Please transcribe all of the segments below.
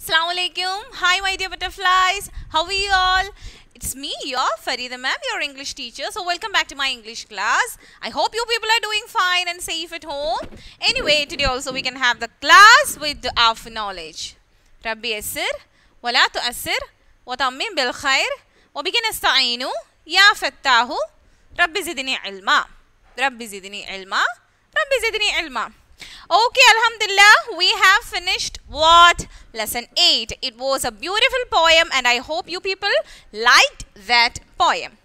अस्सलाम वालेकुम, hi my dear butterflies, how are you all? It's me, your Farida ma'am, your English teacher. So welcome back to my English class. I hope you people are doing fine and safe at home. Anyway, today also we can have the class with the of knowledge. Rabbi asir, wala tu asir, wa tammim bil khair, wa bika nasta'inu ya fattahu, Rabbi zidni ilma, Rabbi zidni ilma, Rabbi zidni ilma. Okay, alhamdulillah, we have finished what? Lesson 8. It was a beautiful poem and I hope you people liked that poem.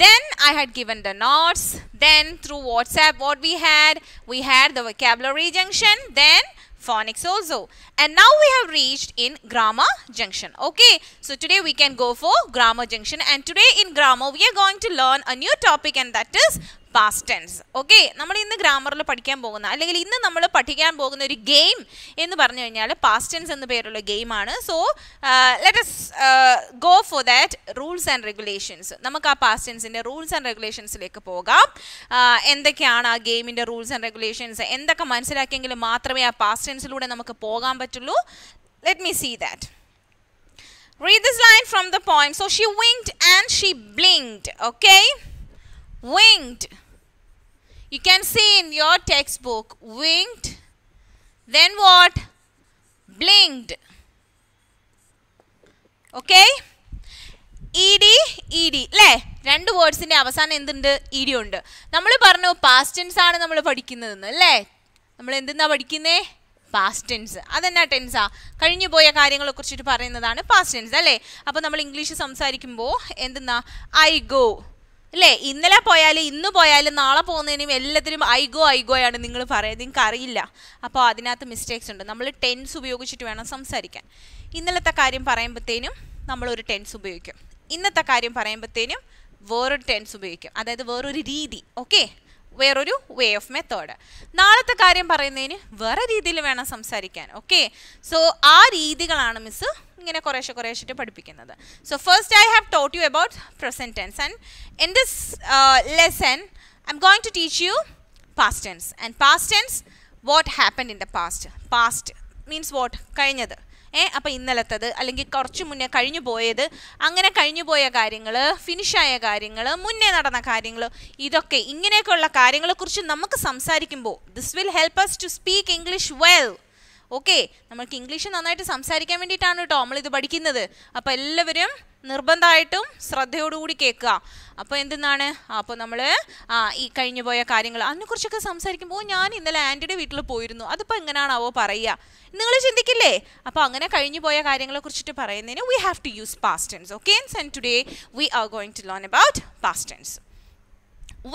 Then I had given the notes. Then through WhatsApp what we had the vocabulary junction, then phonics also. And now we have reached in grammar junction. Okay, so today we can go for grammar junction and today in grammar we are going to learn a new topic and that is past tense. Okay, നമ്മൾ ഇന്ന് ഗ്രാമറിൽ പഠിക്കാൻ പോകുന്ന അല്ലെങ്കിൽ ഇന്ന് നമ്മൾ പഠിക്കാൻ പോകുന്ന ഒരു ഗെയിം എന്ന് പറഞ്ഞു കഴിഞ്ഞാൽ past tense എന്ന പേരുള്ള ഗെയിമാണ്. So let us go for that rules and regulations. നമുക്ക് ആ past tenseന്റെ rules and regulationsലേക്ക് പോകാം. എന്തൊക്കെയാണ് ആ ഗെയിമിന്റെ rules and regulations, എന്തൊക്കെ മനസ്സിലാക്കിയെങ്കിൽ മാത്രമേ ആ past tenseലൂടെ നമുക്ക് പോകാൻ പറ്റുള്ളൂ. Let me see that. Read this line from the poem. So she winked and she blinked. Okay, winked. You can see in your textbook, winked, then what? Blinked. Okay? ED, ED. Le, രണ്ട് വേർഡ്സിന്റെ അവസാനം എന്തുണ്ട്? ED ഉണ്ട്. നമ്മൾ പറഞ്ഞു past tense ആണ് നമ്മൾ പഠിക്കുന്നതെന്ന്, അല്ലേ? നമ്മൾ എന്തിനാ പഠിക്കുന്നേ? past tense. അതെന്നാ ടെൻസാ? കഴിഞ്ഞു പോയ കാര്യങ്ങളെ കുറിച്ചിട്ട് പറയുന്നതാണ് past tense, അല്ലേ? അപ്പോൾ നമ്മൾ ഇംഗ്ലീഷ് സംസാരിക്കുമ്പോൾ എന്തെന്നാ? I go. അല്ലേ? ഇന്നലെ പോയാലും ഇന്ന് പോയാലും നാളെ പോകുന്നതിനും എല്ലാത്തിനും ഐ ഗോയാണ് നിങ്ങൾ പറയുന്നത്, നിങ്ങൾക്ക് അറിയില്ല. അപ്പോൾ അതിനകത്ത് മിസ്റ്റേക്സ് ഉണ്ട്. നമ്മൾ ടെൻസ് ഉപയോഗിച്ചിട്ട് വേണം സംസാരിക്കാൻ. ഇന്നലത്തെ കാര്യം പറയുമ്പോഴത്തേനും നമ്മളൊരു ടെൻസ് ഉപയോഗിക്കും, ഇന്നത്തെ കാര്യം പറയുമ്പോഴത്തേനും വേറൊരു ടെൻസ് ഉപയോഗിക്കും. അതായത് വേറൊരു രീതി, ഓക്കെ, വേറൊരു വേ ഓഫ് മെത്തേഡ്. നാളത്തെ കാര്യം പറയുന്നതിന് വേറെ രീതിയിൽ വേണം സംസാരിക്കാൻ, ഓക്കെ. സോ ആ രീതികളാണ് മിസ് ഇങ്ങനെ കുറേശ്ശെ കുറേശ്ശെ പഠിപ്പിക്കുന്നത്. So first I have taught you about present tense and in this lesson I M going to teach you past tense and past tense what happened in the past. Past means what? കഴിഞ്ഞത്. അപ്പോൾ ഇന്നലത്തത് അല്ലെങ്കിൽ കുറച്ച് മുന്നേ കഴിഞ്ഞു പോയത്, അങ്ങനെ കഴിഞ്ഞു പോയ കാര്യങ്ങൾ, ഫിനിഷായ കാര്യങ്ങൾ, മുന്നേ നടന്ന കാര്യങ്ങൾ, ഇതൊക്കെ ഇങ്ങനെയൊക്കെയുള്ള കാര്യങ്ങളെക്കുറിച്ച് നമുക്ക് സംസാരിക്കുമ്പോൾ this will help us to speak English well. Okay, നമുക്ക് ഇംഗ്ലീഷ് നന്നായിട്ട് സംസാരിക്കാൻ വേണ്ടിയിട്ടാണ് കേട്ടോ നമ്മളിത് പഠിക്കുന്നത്. അപ്പോൾ എല്ലാവരും നിർബന്ധമായിട്ടും ശ്രദ്ധയോടുകൂടി കേൾക്കുക. അപ്പോൾ എന്തെന്നാണ്? അപ്പോൾ നമ്മൾ ഈ കഴിഞ്ഞു പോയ കാര്യങ്ങൾ അതിനെക്കുറിച്ചൊക്കെ സംസാരിക്കുമ്പോൾ ഞാൻ ഇന്നലെ ആൻറ്റിയുടെ വീട്ടിൽ പോയിരുന്നു, അതിപ്പോൾ എങ്ങനെയാണാവോ പറയുക നിങ്ങൾ ചിന്തിക്കില്ലേ? അപ്പോൾ അങ്ങനെ കഴിഞ്ഞു പോയ കാര്യങ്ങളെ കുറിച്ചിട്ട് പറയുന്നതിന് we have to use past tense. Okay, and today we are going to learn about past tense.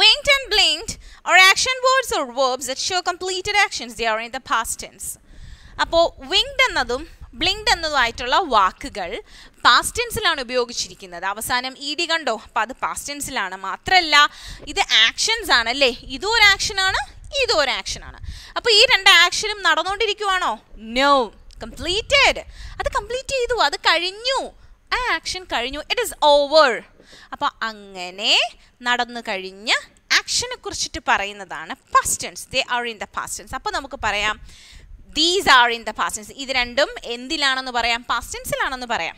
Winked and blinked are action words or verbs that show completed actions. They are in the past tense. അപ്പോൾ winged എന്നതും blinked എന്നതുമായിട്ടുള്ള വാക്കുകൾ past ടെൻസിലാണ് ഉപയോഗിച്ചിരിക്കുന്നത്. അവസാനം E D കണ്ടോ? അപ്പം അത് past ടെൻസിലാണ്. മാത്രമല്ല ഇത് ആക്ഷൻസ് ആണ്, അല്ലേ? ഇതും ഒരു ആക്ഷനാണ്, ഇതും ഒരു ആക്ഷനാണ്. അപ്പോൾ ഈ രണ്ട് ആക്ഷനും നടന്നുകൊണ്ടിരിക്കുവാണോ? No, completed. അത് കംപ്ലീറ്റ് ചെയ്തു, അത് കഴിഞ്ഞു, ആ ആക്ഷൻ കഴിഞ്ഞു, ഇറ്റ് ഈസ് ഓവർ. അപ്പോൾ അങ്ങനെ നടന്നു കഴിഞ്ഞ ആക്ഷനെ കുറിച്ചിട്ട് പറയുന്നതാണ് past tense. They are in the past tense. അപ്പോൾ നമുക്ക് പറയാം these are in the past tense. ഇത് രണ്ടും എന്തിലാണെന്ന് പറയാം? പാസ്റ്റ് ടെൻസിലാണെന്ന് പറയാം.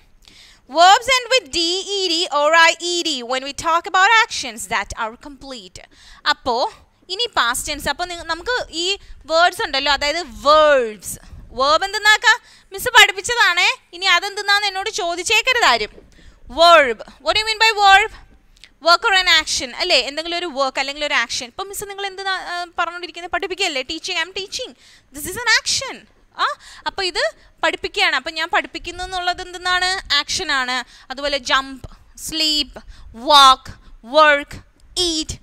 Verbs end with d, ed or ied when we talk about actions that are complete. അപ്പോൾ ഇനി പാസ്റ്റ് ടെൻസ്. അപ്പോൾ നമുക്ക് ഈ വേർഡ്സ് ഉണ്ടല്ലോ, അതായത് വേർഡ്സ്. വേർബ് എന്തെന്നാക്കാം? മിസ് പഠിപ്പിച്ചതാണേ, ഇനി അതെന്തെന്നാന്ന് എന്നോട് ചോദിച്ചേക്കരുതാരും. Verb, what do you mean by verb? Work or an action, അല്ലേ? എന്തെങ്കിലും ഒരു വർക്ക് അല്ലെങ്കിൽ ഒരു ആക്ഷൻ. ഇപ്പം മിസ് നിങ്ങൾ എന്ത് പറഞ്ഞുകൊണ്ടിരിക്കുന്നത്? പഠിപ്പിക്കുകയല്ലേ? Teaching, I M teaching, this is an action. ആ, അപ്പോൾ ഇത് പഠിപ്പിക്കുകയാണ്. അപ്പം ഞാൻ പഠിപ്പിക്കുന്നു എന്നുള്ളത് എന്തെന്നാണ്? ആക്ഷനാണ്. അതുപോലെ jump, sleep, walk, work, eat,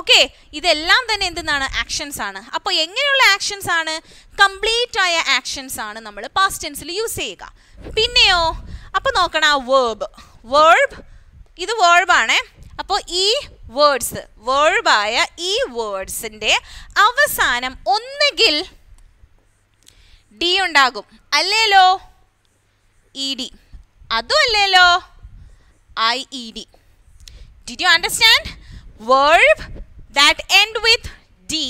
okay, ഇതെല്ലാം തന്നെ എന്തെന്നാണ്? ആക്ഷൻസ് ആണ്. അപ്പോൾ എങ്ങനെയുള്ള ആക്ഷൻസ് ആണ്? കംപ്ലീറ്റ് ആയ ആക്ഷൻസ് ആണ് നമ്മൾ പാസ്റ്റ് ടെൻസിൽ യൂസ് ചെയ്യുക. പിന്നെയോ അപ്പോൾ നോക്കണം, ആ വേർബ്, വേർബ്, ഇത് വേർബാണേ. അപ്പോൾ ഈ വേർഡ്സ്, വേർബായ ഈ വേർഡ്സിൻ്റെ അവസാനം ഒന്നുകിൽ ഡി ഉണ്ടാകും, അല്ലേലോ ഇ ഡി, അതും അല്ലേലോ I E D. Did you understand? Verb that end with D,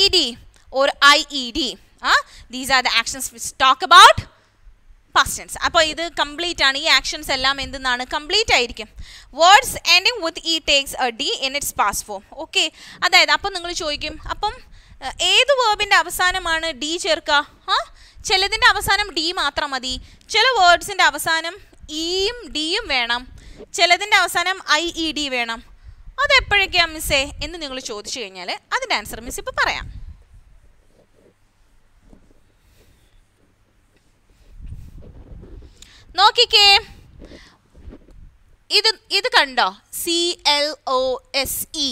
E D or I E D, ആ, these are the actions which talk about past tense. അപ്പോൾ ഇത് complete ആണ്. ഈ actions എല്ലാം എന്താണ് complete ആയിരിക്കും. Words ending with e takes a d in its past form. Okay. അതായത് അപ്പോൾ നിങ്ങൾ ചോദിക്കും അപ്പം ഏത് വേർബിന്റെ അവസാനമാണ് d ചേർക്കുക? ചിലതിന്റെ അവസാനം d മാത്രം മതി. ചില വേർഡ്സിന്റെ അവസാനം ഇയും ഡിയും വേണം. ചിലതിന്റെ അവസാനം ied വേണം. അതെപ്പോഴൊക്കെയാണ് മിസ്സേ എന്ന് നിങ്ങൾ ചോദിച്ചു കഴിഞ്ഞാൽ അതിൻ്റെ ആൻസർ മിസ് ഇപ്പോൾ പറയാം. നോക്കിക്കേ, ഇത് ഇത് കണ്ടോ, CLOSE,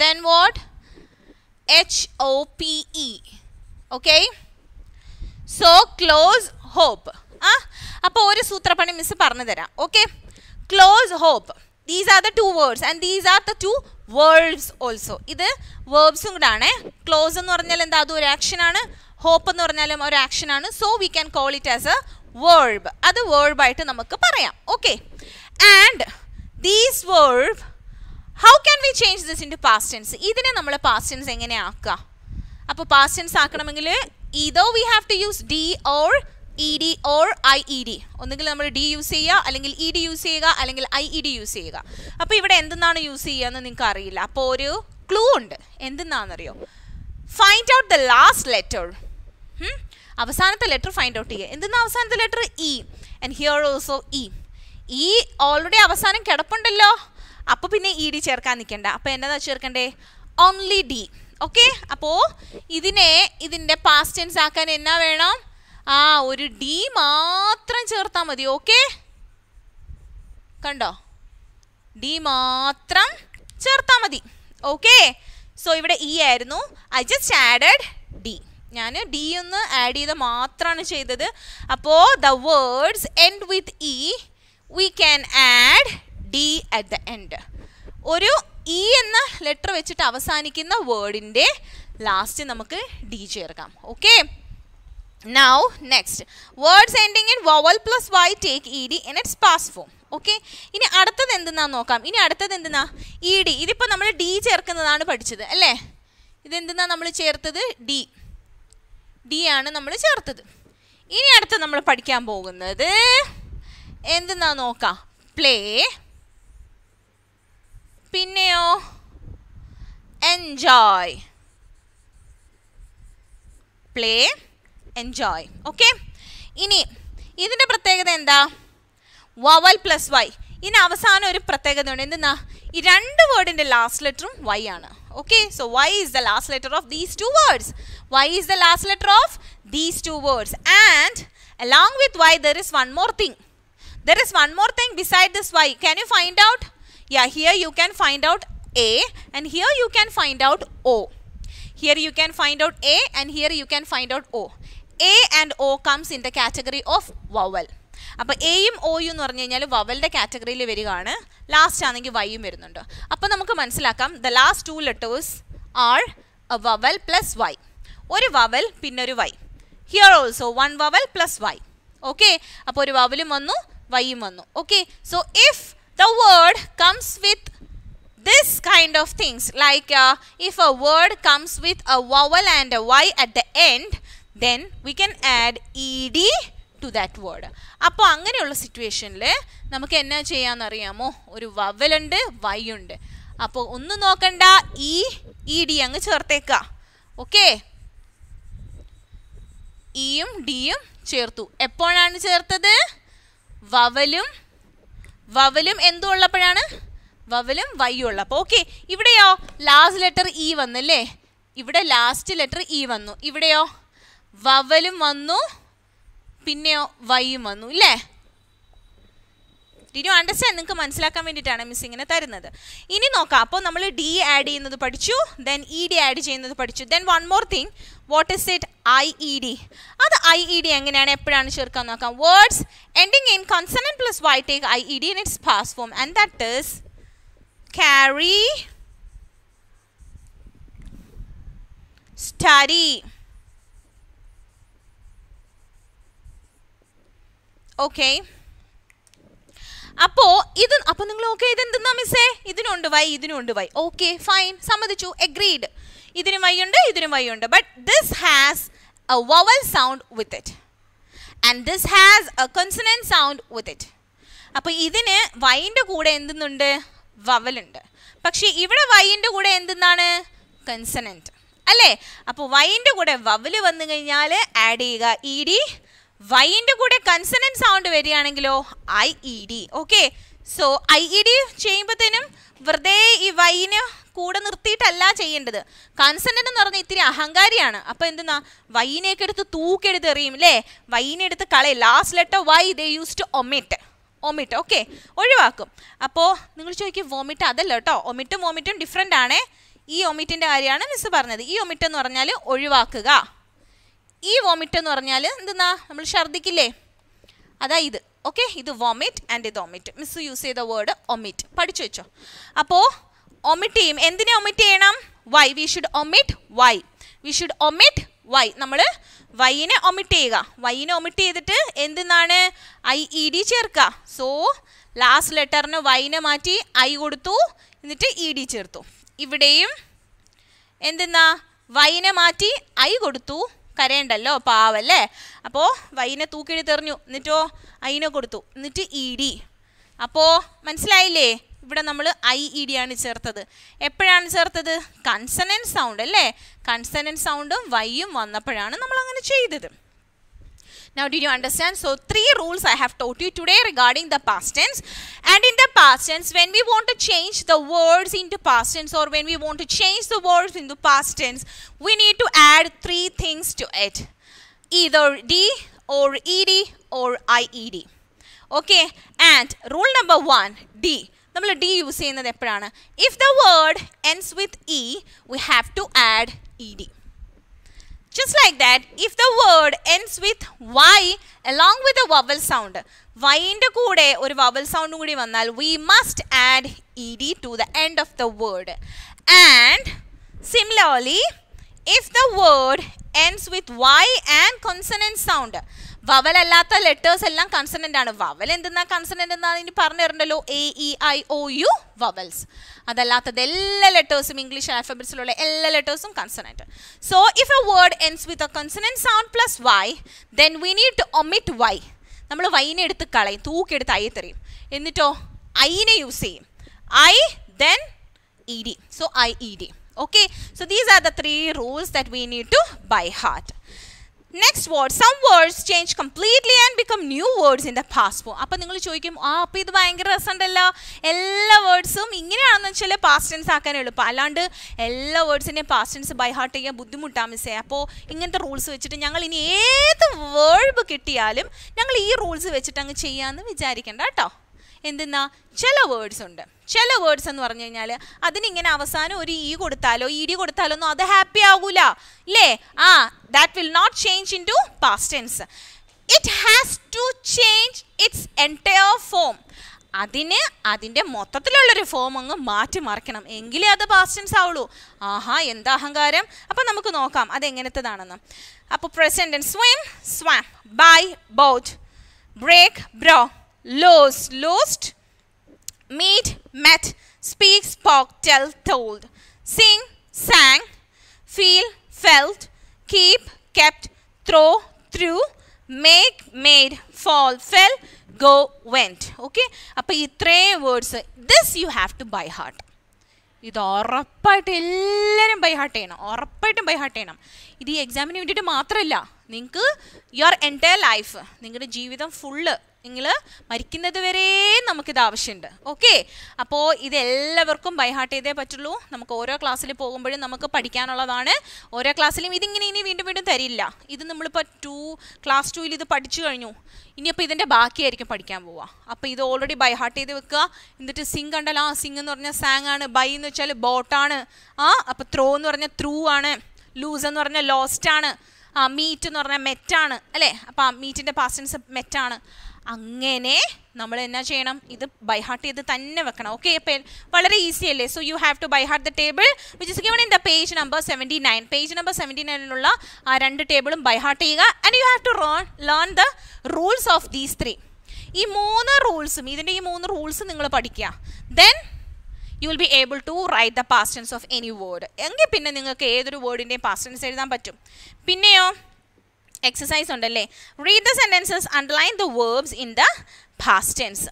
then what? HOPE, okay? So close hope. അപ്പോൾ ഒരു സൂത്രപ്പണി മിസ് പറഞ്ഞു തരാം. Okay, close hope. These are the two words and these are the two verbs also. ഇത് verbs കൂടാണ്. Close എന്ന് പറഞ്ഞാൽ എന്താ, അത് ഒരു action ആണ്. Hope എന്ന് പറഞ്ഞാലും ഒരു action ആണ്. So we can call it as a verb. അത് verb ആയിട്ട് നമുക്ക് പറയാം. Okay, and these verb, how can we change this into past tense? ഇതിനെ നമ്മൾ past tense എങ്ങനെ ആക്കുക? അപ്പോൾ past tense ആക്കണമെങ്കിൽ either we have to use d or ed or ied. ഒന്നുകിൽ നമ്മൾ d യൂസ് ചെയ്യുക, അല്ലെങ്കിൽ ed യൂസ് ചെയ്യുക, അല്ലെങ്കിൽ ied യൂസ് ചെയ്യുക. അപ്പോൾ ഇവിടെ എന്തെന്നാണ് യൂസ് ചെയ്യുക എന്ന് നിങ്ങൾക്ക് അറിയില്ല. അപ്പോൾ ഒരു ക്ലൂ ഉണ്ട്, എന്തെന്നാണെന്നറിയോ? Find out the last letter. അവസാനത്തെ ലെറ്റർ ഫൈൻഡ് ഔട്ട് ചെയ്യുക. എന്തെന്നാണ് അവസാനത്തെ letter? e. And here also e. e already അവസാനം കിടപ്പുണ്ടല്ലോ, അപ്പോൾ പിന്നെ ed ചേർക്കാൻ നിൽക്കണ്ട. അപ്പോൾ എന്നതാ ചേർക്കണ്ടേ? Only d. ഓക്കെ, അപ്പോൾ ഇതിനെ ഇതിൻ്റെ പാസ്റ്റ് ടെൻസ് ആക്കാൻ എന്നാ വേണം? ആ ഒരു ഡി മാത്രം ചേർത്താൽ മതി. ഓക്കെ, കണ്ടോ, ഡി മാത്രം ചേർത്താൽ മതി. ഓക്കെ, സോ ഇവിടെ ഇ ആയിരുന്നു, ഐ ജസ്റ്റ് ആഡഡ് ഡി. ഞാൻ ഡി ഒന്ന് ആഡ് ചെയ്ത് മാത്രമാണ് ചെയ്തത്. അപ്പോൾ the words end with E, we can add D at the end. ഒരു ഇ എന്ന ലെറ്റർ വെച്ചിട്ട് അവസാനിക്കുന്ന വേർഡിൻ്റെ ലാസ്റ്റ് നമുക്ക് ഡി ചേർക്കാം. Okay, now next, words ending in vowel plus y take ed in its past form. Okay, ini അടുത്തത് എന്തെന്നാണ് നോക്കാം. ഇനി അടുത്തത് എന്തെന്നാ? ed. ഇതിപ്പോൾ നമ്മൾ d ചേർക്കുന്നതാണ് പഠിച്ചത് അല്ലേ? ഇതെന്തെന്നാ നമ്മൾ ചേർത്തത്? d. d ആണ് നമ്മൾ ചേർത്തത്. ഇനി അടുത്ത് നമ്മൾ പഠിക്കാൻ പോകുന്നത് എന്തെന്നാ നോക്കാം. play, പിന്നെയോ enjoy. play, enjoy. okay, ini ഇതിന്റെ പ്രത്യേകത എന്താ? Vowel plus Y. ഇനി അവസാനം ഒരു പ്രത്യേകത ഉണ്ട്, എന്തെന്നാ? ഈ രണ്ട് വേർഡിന്റെ ലാസ്റ്റ് ലെറ്ററും വൈ ആണ്. Okay, so Y is the last letter of these two words. Y is the last letter of these two words, and along with Y there is one more thing. There is one more thing beside this Y. Can you find out? Yeah, here you can find out A, and here you can find out O. Here you can find out A, and here you can find out O. A and O comes in the category of vowel. അപ്പോൾ എയും ഓയും എന്ന് പറഞ്ഞു കഴിഞ്ഞാൽ വവലിൻ്റെ കാറ്റഗറിയിൽ വരികയാണ്. Last ആണെങ്കിൽ വൈയും വരുന്നുണ്ട്. അപ്പോൾ നമുക്ക് മനസ്സിലാക്കാം the last two letters are a vowel plus Y. ഒരു വവൽ പിന്നൊരു Y. Here also one vowel plus Y. Okay, അപ്പോൾ ഒരു വവലും വന്നു വൈയും വന്നു. Okay, so if the word comes with this kind of things, like if a word comes with a vowel and a y at the end, then we can add ed to that word. അപ്പോൾ അങ്ങനെയുള്ള സിറ്റുവേഷനിൽ നമുക്ക് എന്നാ ചെയ്യാമെന്നറിയാമോ? ഒരു വവലുണ്ട് Y ഉണ്ട്, അപ്പോൾ ഒന്നും നോക്കണ്ട, ഈ ed അങ്ങ് ചേർത്തേക്കുക. ഓക്കെ, ഇയും ഡിയും ചേർത്തു. എപ്പോഴാണ് ചേർത്തത്? വവലും വവലും എന്തും ഉള്ളപ്പോഴാണ്, വവലും വൈ ഉള്ളപ്പോൾ. ഓക്കെ, ഇവിടെയോ ലാസ്റ്റ് ലെറ്റർ ഇ വന്നല്ലേ, ഇവിടെ ലാസ്റ്റ് ലെറ്റർ ഇ വന്നു. ഇവിടെയോ വവലും വന്നു പിന്നെയോ വൈയും വന്നു ഇല്ലേ? Did you understand? നിങ്ങൾക്ക് മനസ്സിലാക്കാൻ വേണ്ടിയിട്ടാണ് മിസ് ഇങ്ങനെ തരുന്നത്. ഇനി നോക്കാം. അപ്പോൾ നമ്മൾ ഡി ആഡ് ചെയ്യുന്നത് പഠിച്ചു, ദെൻ ഇ ഡി ആഡ് ചെയ്യുന്നത് പഠിച്ചു. Then one more thing, what is it? I E D. അത് ഐ ഇ ഡി എങ്ങനെയാണ് എപ്പോഴാണ് ചേർക്കാൻ നോക്കാം. Words ending in consonant plus Y take I E D in its past form, and that is carry, study. Okay, അപ്പോൾ ഇത് അപ്പോൾ നിങ്ങൾ okay ഇതെന്തെന്നാ മിസ്സേ? ഇതിനുണ്ട് വൈ, ഇതിനുണ്ട് വൈ. ഓക്കെ, ഫൈൻ, സമ്മതിച്ചു, എഗ്രീഡ്. ഇതിനും വൈ ഉണ്ട് ഇതിനും വൈ ഉണ്ട്, but this has a vowel sound with it and this has a consonant sound with it. അപ്പോൾ ഇതിനെ y ന്റെ കൂടെ എന്തുണ്ട്? വവൽ ഉണ്ട്. പക്ഷേ ഇവിടെ y ന്റെ കൂടെ എന്താണ്? consonant അല്ലേ? അപ്പോൾ y ന്റെ കൂടെ വവൽ വന്നു കഴിഞ്ഞാൽ ആഡ് ചെയ്യുക ed. y ന്റെ കൂടെ consonant sound വരിയാണെങ്കിലോ ied. ഓക്കേ. സോ ied ചെയ്യുമ്പോഴത്തേനും വെറുതെ ഈ y നെ കൂടെ നിർത്തിയിട്ടല്ല ചെയ്യേണ്ടത്. കൺസെന്റ് എന്ന് പറഞ്ഞാൽ ഇത്തിരി അഹങ്കാരിയാണ്. അപ്പോൾ എന്തെന്നാ വൈനെയൊക്കെ എടുത്ത് തൂക്കെടുത്ത് എറിയും അല്ലേ? വൈനെ എടുത്ത് കളയും. Last letter Y they use to omit. Omit okay ഒഴിവാക്കും. അപ്പോൾ നിങ്ങൾ ചോദിക്കും വോമിറ്റ് അതല്ല കേട്ടോ. ഒമിറ്റും വോമിറ്റും ഡിഫറെൻ്റ് ആണേ. ഈ ഒമിറ്റിൻ്റെ കാര്യമാണ് മിസ് പറഞ്ഞത്. ഈ ഒമിറ്റ് എന്ന് പറഞ്ഞാൽ ഒഴിവാക്കുക. ഈ വോമിറ്റ് എന്ന് പറഞ്ഞാൽ എന്തെന്നാ നമ്മൾ ഛർദ്ദിക്കില്ലേ, അതാ ഇത്. ഓക്കെ, ഇത് വോമിറ്റ് ആൻഡ് ഇത് ഒമിറ്റ്. മിസ് യൂസ് ചെയ്ത വേർഡ് ഒമിറ്റ് പഠിച്ചു വെച്ചോ. അപ്പോൾ ഒമിറ്റ് ചെയ്യും. എന്തിനെ ഒമിറ്റ് ചെയ്യണം? Y. We should omit Y. We should omit Y. നമ്മൾ വൈനെ ഒമിറ്റ് ചെയ്യുക. വൈനെ ഒമിറ്റ് ചെയ്തിട്ട് എന്തെന്നാണ്? ഐ ഇ ഡി ചേർക്കുക. സോ ലാസ്റ്റ് ലെറ്ററിന് വൈനെ മാറ്റി ഐ കൊടുത്തു, എന്നിട്ട് ഇ ഡി ചേർത്തു. ഇവിടെയും എന്തെന്നാ വൈനെ മാറ്റി ഐ കൊടുത്തു. കരയണ്ടല്ലോ പാവല്ലേ. അപ്പോൾ വൈനെ തൂക്കിയെടുത്തെറിഞ്ഞു, എന്നിട്ടോ ഐനെ കൊടുത്തു, എന്നിട്ട് ഇ ഡി. അപ്പോൾ മനസ്സിലായില്ലേ? ഇവിടെ നമ്മൾ ഐ ഇ ഡി ആണ് ചേർത്തത്. എപ്പോഴാണ് ചേർത്തത്? കൺസണൻറ്റ് സൗണ്ട് അല്ലേ? കൺസണൻറ്റ് സൗണ്ടും വൈയും വന്നപ്പോഴാണ് നമ്മൾ അങ്ങനെ ചെയ്തത്. Now did you understand? So 3 rules I have taught you today regarding the past tense. And in the past tense, when we want to change the words into past tense or when we want to change the words into past tense, we need to add 3 things to it. Either D or ED or IED. Okay? And rule number 1, D. നമ്മൾ D use ചെയ്യുന്നത് എപ്പോഴാണ്? If the word ends with E, we have to add E D. Just like that. If the word ends with Y along with a vowel sound, വൈൻ്റെ കൂടെ ഒരു vowel സൗണ്ടും കൂടി വന്നാൽ we must add E D to the end of the word. And similarly if the word ends with Y and consonant sound, vowel അല്ലാത്ത letters എല്ലാം consonant ആണ്. Vowel എന്തെന്നാ കൺസണൻ്റ് എന്നാണ് ഇനി പറഞ്ഞു തരണ്ടല്ലോ. A E I O U vowels. അതല്ലാത്തത് എല്ലാ ലെറ്റേഴ്സും, ഇംഗ്ലീഷ് ആൽഫബറ്റ്സിലുള്ള എല്ലാ ലെറ്റേഴ്സും consonant. So if a word ends with a consonant sound plus Y, then we need to omit Y. നമ്മൾ വൈനെ എടുത്ത് കളയും, തൂക്കെടുത്ത് ഐ എറിയും, എന്നിട്ടോ ഐനെ യൂസ് ചെയ്യും. I then E D. So I E D. Okay, so these are the 3 rules that we need to by heart. Next word, some words change completely and become new words in the past form. അപ്പോൾ നിങ്ങൾ ചോദിക്കും, ആ അപ്പോൾ ഇത് ഭയങ്കര രസമുണ്ടല്ലോ, എല്ലാ വേർഡ്സും ഇങ്ങനെയാണെന്ന് വെച്ചാൽ past tense ആക്കാൻ എളുപ്പം, അല്ലാണ്ട് എല്ലാ വേർഡ്സിൻ്റെയും പാസ്റ്റ് ടെൻസ് ബൈ ഹാർട്ട് ചെയ്യാൻ ബുദ്ധിമുട്ടാണ് മിസ്സേ. അപ്പോൾ ഇങ്ങനത്തെ റൂൾസ് വെച്ചിട്ട് ഞങ്ങൾ ഇനി ഏത് വേർഡ് കിട്ടിയാലും ഞങ്ങൾ ഈ റൂൾസ് വെച്ചിട്ട് അങ്ങ് ചെയ്യാമെന്ന് വിചാരിക്കേണ്ട കേട്ടോ. എന്തെന്നാ ചില വേർഡ്സ് ഉണ്ട്, ചില വേർഡ്സ് എന്ന് പറഞ്ഞു കഴിഞ്ഞാൽ അതിനിങ്ങനെ അവസാനം ഒരു ഇ കൊടുത്താലോ ഇ ഡി കൊടുത്താലോ ഒന്നും അത് ഹാപ്പി ആകൂല അല്ലേ? ആ that will not change in to past tense. It has to change its entire form. അതിന് അതിൻ്റെ മൊത്തത്തിലുള്ളൊരു ഫോം അങ്ങ് മാറ്റി മറിക്കണം, എങ്കിലേ അത് പാസ്റ്റ് ടെൻസ് ആവുള്ളൂ. ആഹാ, എന്താ അഹങ്കാരം. അപ്പം നമുക്ക് നോക്കാം അതെങ്ങനത്തേതാണെന്ന്. അപ്പോൾ present tense: swim, swam, buy, bought, break, broke, lost, lost, meet, met, speak, spoke, tell, told, sing, sang, feel, felt, keep, kept, throw, threw, make, made, fall, fell, go, went. Okay? അപ്പോൾ ഈ 3 words, this you have to by heart. ഇത് ഉറപ്പായിട്ട് എല്ലാവരും by heart ചെയ്യണം, ഉറപ്പായിട്ടും by heart ചെയ്യണം. ഇത് ഈ എക്സാമിന് വേണ്ടിയിട്ട് മാത്രമല്ല, നിങ്ങൾക്ക് യുവർ എൻറ്റയർ ലൈഫ്, നിങ്ങളുടെ ജീവിതം ഫുള്ള് നിങ്ങൾ മരിക്കുന്നത് വരെ നമുക്കിത് ആവശ്യമുണ്ട്. ഓക്കെ, അപ്പോൾ ഇത് എല്ലാവർക്കും ബൈ ഹാർട്ട് ചെയ്തേ പറ്റുള്ളൂ. നമുക്ക് ഓരോ ക്ലാസ്സിൽ പോകുമ്പോഴും നമുക്ക് പഠിക്കാനുള്ളതാണ്. ഓരോ ക്ലാസ്സിലും ഇതിങ്ങനെ ഇനി വീണ്ടും വീണ്ടും തരില്ല. ഇത് നമ്മളിപ്പോൾ ക്ലാസ് 2-ൽ ഇത് പഠിച്ചു കഴിഞ്ഞു. ഇനിയിപ്പോൾ ഇതിൻ്റെ ബാക്കിയായിരിക്കും പഠിക്കാൻ പോവുക. അപ്പോൾ ഇത് ഓൾറെഡി ബൈ ഹാർട്ട് ചെയ്ത് വെക്കുക. എന്നിട്ട് സിംഗ് കണ്ടല്ലോ, ആ സിംഗ് എന്ന് പറഞ്ഞാൽ സാങ് ആണ്, ബൈ എന്ന് വെച്ചാൽ ബോട്ടാണ്, അപ്പോൾ ത്രോ എന്ന് പറഞ്ഞാൽ ത്രൂ ആണ്, ലൂസ് എന്ന് പറഞ്ഞാൽ ലോസ്റ്റ് ആണ്, ആ മീറ്റ് എന്ന് പറഞ്ഞാൽ മെറ്റാണ് അല്ലേ? അപ്പോൾ ആ മീറ്റിൻ്റെ പാസ്റ്റ് ടെൻസ് മെറ്റാണ്. അങ്ങനെ നമ്മൾ എന്നാ ചെയ്യണം? ഇത് ബൈ ഹാർട്ട് ചെയ്ത് തന്നെ വെക്കണം. ഓക്കെ, അപ്പോൾ വളരെ ഈസി അല്ലേ? So you have to by heart the table which is given in the page number 79. Page number 79-ലുള്ള ആ 2 ടേബിളും ബൈ ഹാർട്ട് ചെയ്യുക. And you have to learn the rules of these 3. ഈ 3 റൂൾസും ഇതിൻ്റെ ഈ 3 റൂൾസും നിങ്ങൾ പഠിക്കുക. Then you will be able to write the past tense of any word. എങ്കിൽ പിന്നെ നിങ്ങൾക്ക് ഏതൊരു വേർഡിൻ്റെയും പാസ്റ്റ് ടെൻസ് എഴുതാൻ പറ്റും. പിന്നെയോ exercise ondale. Read the sentences, underline the verbs in the past tense.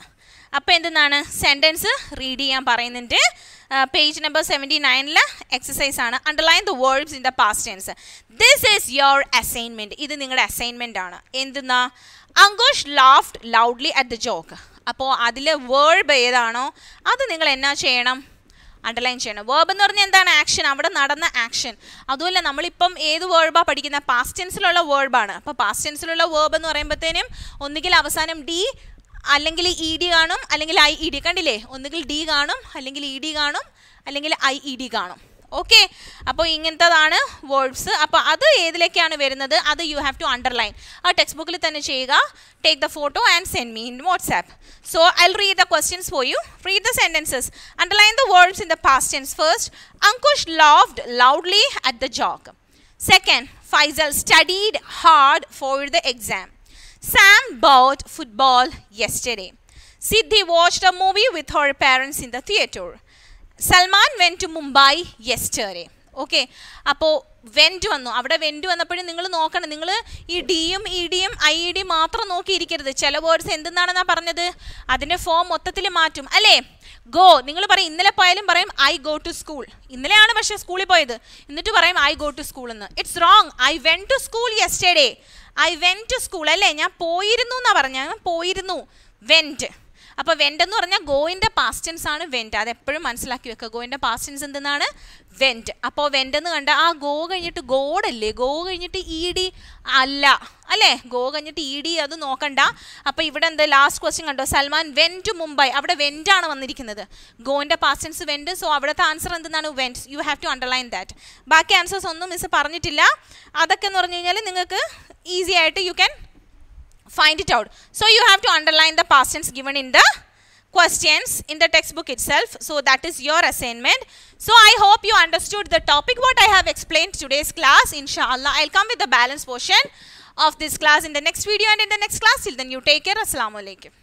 Appo endana sentence read cheyan parayunnunde. Page number 79 la exercise aanu. Underline the verbs in the past tense. This is your assignment. Idu ningala assignment aanu. Endana Angush laughed loudly at the joke. അപ്പോൾ അതിൽ verb ഏതാണോ അത് നിങ്ങൾ എന്നാ ചെയ്യണം, underline ചെയ്യണം. Verb എന്ന് പറഞ്ഞാൽ എന്താണ്? ആക്ഷൻ, അവിടെ നടന്ന ആക്ഷൻ. അതുമല്ല, നമ്മളിപ്പം ഏത് വേർബാണ് പഠിക്കുന്നത്? പാസ്റ്റ് ടെൻസിലുള്ള വേർബാണ്. അപ്പോൾ പാസ്റ്റ് ടെൻസിലുള്ള വേർബ് എന്ന് പറയുമ്പോഴത്തേനും ഒന്നുകിൽ അവസാനം ഡി അല്ലെങ്കിൽ ഇ ഡി കാണും, അല്ലെങ്കിൽ ഐ ഇ ഡി. കണ്ടില്ലേ, ഒന്നുകിൽ ഡി കാണും, അല്ലെങ്കിൽ ഇ ഡി കാണും, അല്ലെങ്കിൽ ഐ ഇ ഡി കാണും. ഓക്കെ, അപ്പോൾ ഇങ്ങനത്തതാണ് വേർബ്സ്. അപ്പോൾ അത് ഏതിലേക്കാണ് വരുന്നത്? അത് യു ഹാവ് ടു അണ്ടർലൈൻ. ആ ടെക്സ്റ്റ് ബുക്കിൽ തന്നെ ചെയ്യുക. Take the photo and send me in WhatsApp. So I will read the questions for you. Read the sentences, underline the verbs in the past tense. First, Ankush laughed loudly at the joke. Second, Faisal studied hard for the exam. Sam bought football yesterday. Siddhi watched a movie with her parents in the theatre. Salman went to Mumbai yesterday. Okay, അപ്പോൾ went വന്നു. അവിടെ went വന്നപ്പോഴും നിങ്ങൾ നോക്കണം. നിങ്ങൾ ഈ ഡിയും E ഡിയും ഐ ഇ ഡിയും മാത്രം നോക്കിയിരിക്കരുത്. ചില വേർഡ്സ് എന്തെന്നാണെന്നാണ് പറഞ്ഞത്, അതിൻ്റെ ഫോം മൊത്തത്തിൽ മാറ്റും അല്ലേ. ഗോ, നിങ്ങൾ പറയും ഇന്നലെ പോയാലും പറയും ഐ ഗോ ടു സ്കൂൾ. ഇന്നലെയാണ് പക്ഷേ സ്കൂളിൽ പോയത്, എന്നിട്ട് പറയും ഐ ഗോ ടു സ്കൂൾ എന്ന്. It's wrong. I went to school yesterday. I went to school അല്ലേ, ഞാൻ പോയിരുന്നു എന്നാണ് പറഞ്ഞത്. ഞാൻ പോയിരുന്നു, വെൻറ്റ്. അപ്പോൾ വെൻറ്റ് എന്ന് പറഞ്ഞാൽ ഗോയിൻ്റെ പാസ്റ്റ് ടെൻസ് ആണ് വെൻറ്റ്. അതെപ്പോഴും മനസ്സിലാക്കി വെക്കുക. ഗോയിൻ്റെ പാസ്റ്റ് ടെൻസ് എന്തെന്നാണ്? വെൻറ്റ്. അപ്പോൾ വെൻറ്റ് എന്ന് കണ്ട ആ ഗോ കഴിഞ്ഞിട്ട് ഗോഡല്ലേ, ഗോ കഴിഞ്ഞിട്ട് ഇ ഡി അല്ല അല്ലേ, ഗോ കഴിഞ്ഞിട്ട് ഇ ഡി, അത് നോക്കണ്ട. അപ്പോൾ ഇവിടെ എന്താ ലാസ്റ്റ് ക്വസ്റ്റ്യൻ കണ്ടോ, സൽമാൻ വെൻ ടു മുംബൈ. അവിടെ വെൻറ്റാണ് വന്നിരിക്കുന്നത്, ഗോയിൻ്റെ പാസ്റ്റ് ടെൻസ് വെൻറ്റ്. സോ അവിടുത്തെ ആൻസർ എന്തെന്നാണ്? Went. You have to underline that. ബാക്കി ആൻസേഴ്സ് ഒന്നും മിസ് പറഞ്ഞിട്ടില്ല. അതൊക്കെ എന്ന് പറഞ്ഞു കഴിഞ്ഞാൽ നിങ്ങൾക്ക് ഈസി ആയിട്ട് you can find it out. So you have to underline the past tense given in the questions in the textbook itself. So that is your assignment. So I hope you understood the topic what I have explained today's class. Inshallah, I'll come with the balance portion of this class in the next video and in the next class. Till then, you take care. Assalamu alaikum.